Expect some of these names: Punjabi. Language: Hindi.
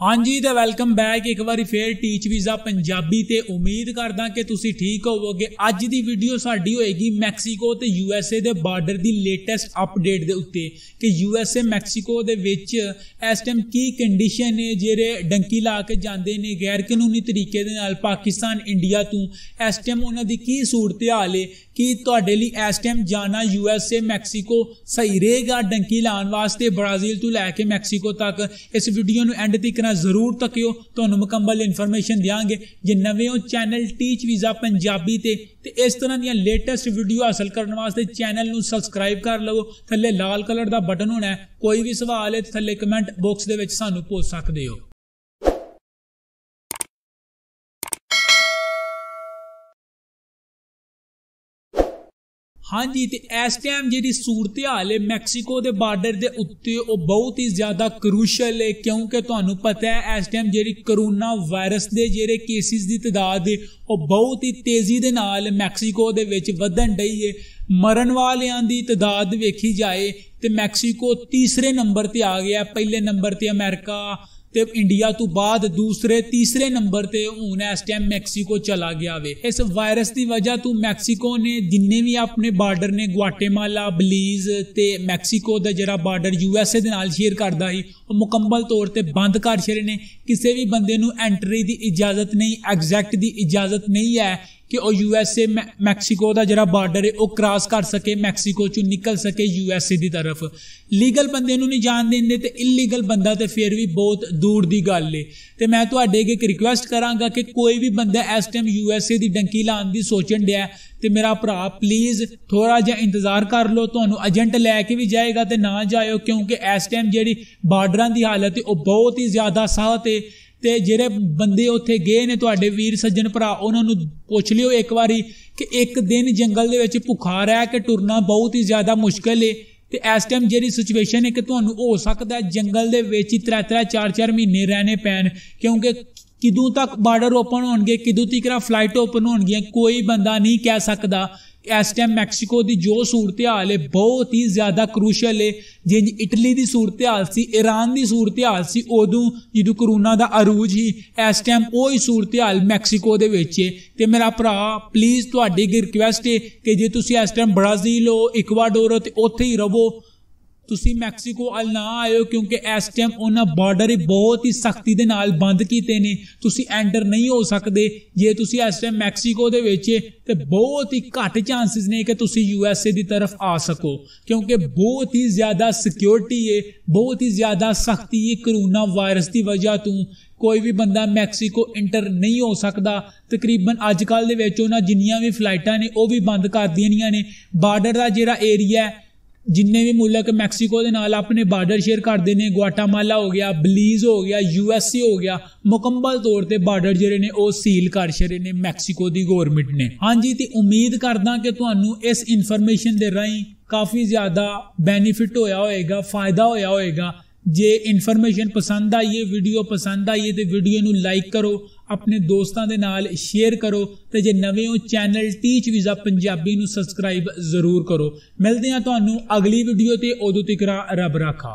हाँ जी तो वेलकम बैक एक बार फिर टीच वीज़ा पंजाबी ते उम्मीद करदा कि तुसी ठीक होवोगे। अज दी वीडियो साडी होएगी मैक्सीको ते यूएसए दे बार्डर दी लेटेस्ट अपडेट दे उत्ते कि यूएसए मैक्सीको दे विच इस टाइम की कंडीशन है जेरे डंकी ला के जांदे ने गैर कानूनी तरीके दे नाल पाकिस्तान इंडिया तों। इस टाइम उन्हां दी की सूरत हाल है कि तुहाडे लिए इस टाइम जाना यूएसए मैक्सीको सही रहेगा डंकी लाने वास्ते ब्राज़ील तों लैके मैक्सीको तक। इस वीडियो नूं एंड तक जरूर तकियो, तुहानू मुकम्मल इन्फॉर्मेशन देंगे। जे नवे हो चैनल टीच वीज़ा पंजाबी ते इस तरह दी लेटेस्ट वीडियो हासिल करने वास्ते चैनल नू सबसक्राइब कर लवो। थले लाल कलर का बटन होना है, कोई भी सवाल है थले कमेंट बॉक्स दे विच सानू पुछ सकदे हो। हाँ जी तो इस टाइम जी सूरत हाल है मैक्सीको के बार्डर के उत्ते बहुत ही ज़्यादा क्रूशल है, क्योंकि तुम्हें पता है इस टाइम जी करोना वायरस के जेरे केसिस की तादाद है वह बहुत ही तेज़ी के नाल मैक्सीको के विच वधन डई है। मरण वालियां दी तादाद वेखी जाए तो मैक्सीको तीसरे नंबर पर आ गया, पहले नंबर पर अमेरिका ते इंडिया तो बाद दूसरे तीसरे नंबर पर हूँ इस टाइम मैक्सीको चला गया वे। इस वायरस की वजह तो मैक्सीको ने जिन्ने भी अपने बार्डर ने ग्वाटेमाला बलीज ते मैक्सीको का जरा बार्डर यूएसए के नाल शेयर करता है वह मुकम्मल तौर पर बंद कर छड़े ने। किसी भी बंदे नूं एंट्री की इजाजत नहीं, एग्जैक्ट की इजाजत नहीं है कि वह यूएसए मैक्सीको का जरा बार्डर है वह क्रॉस कर सके, मैक्सीको चो निकल सके यूएसए की तरफ। लीगल बंदे नूं नहीं जान देंदे ते इलीगल बंदा तो फिर भी बहुत दूर की गल है। तो मैं तुहाडे अगे एक रिक्वेस्ट करांगा कि कोई भी बंदा इस टाइम यूएसए की डंकी लाने की सोचन दिया तो मेरा भरा प्लीज़ थोड़ा जिहा इंतजार कर लो। तुहानू एजेंट लैके भी जाएगा तो ना जाओ, क्योंकि इस टाइम जी बार्डर की हालत है वह बहुत ही ज़्यादा साहत है। तो जेरे बंदे उत्थे गए ने तुहाडे वीर सज्जन भरा उन्होंने पूछ लियो एक बारी कि एक दिन जंगल दे विच भुखा रह के टुरना बहुत ही ज़्यादा मुश्किल है। तो इस टाइम जी सिचुएशन है कि तुहानू हो सकता है जंगल दे विच ही 3-4 महीने रहने पैन, क्योंकि किदों तक बार्डर ओपन होणगे किदों तक फ्लाइट ओपन होणगियां कोई बंदा नहीं कह सकता। इस टाइम मैक्सीको की जो सूरत हाल है बहुत ही ज़्यादा क्रूशल है। जिंज इटली की सूरत हाल सी, ईरान की सूरत हाल सी उदों जो करोना का अरूज ही, इस टाइम वही सूरत हाल मैक्सीको दे विच है। तो मेरा भरा प्लीज़ तुहाडी रिक्वेस्ट है कि जे तुसीं इस टाइम ब्राज़ील हो, इक्वाडोर हो तो उत्थे ही रहो, तुसी मैक्सीको अल ना आयो, क्योंकि इस टाइम उन्हें बार्डर बहुत ही सख्ती के नाल बंद किए ने, तुसी एंटर नहीं हो सकते। जे तुसी इस टाइम मैक्सीको दे विच ते बहुत ही घट चांसिस ने कि तुसी यूएसए की तरफ आ सको, क्योंकि बहुत ही ज़्यादा सिक्योरिटी है, बहुत ही ज़्यादा सख्ती है। करोना वायरस की वजह तो कोई भी बंदा मैक्सीको इंटर नहीं हो सकता। तकरीबन अजकल जिन्नियां भी फ्लाइटां ने वह भी बंद कर दियां ने। बार्डर का जिहड़ा एरिया है जिन्ने भी मुल्क मैक्सीको के नाल अपने बार्डर शेयर करते हैं, ग्वाटामाला हो गया, बलीज़ हो गया, यूएसए हो गया, मुकम्मल तौर पर बार्डर जिहड़े ने वो सील कर छड़े ने मैक्सीको की गौरमेंट ने। हाँ जी तो उम्मीद करदा कि तुहानू इस इन्फॉर्मेशन दे राहीं काफ़ी ज़्यादा बेनीफिट होया होएगा, फायदा होया होएगा। जे इन्फॉर्मेशन पसंद आई है, वीडियो पसंद आई है तो वीडियो नू लाइक करो, अपने दोस्तों के नाल शेयर करो तो जे नवे हो चैनल टीच वीज़ा पंजाबी नू सबसक्राइब जरूर करो। मिलते हैं तो अगली वीडियो ते, उदों तक रब रखा।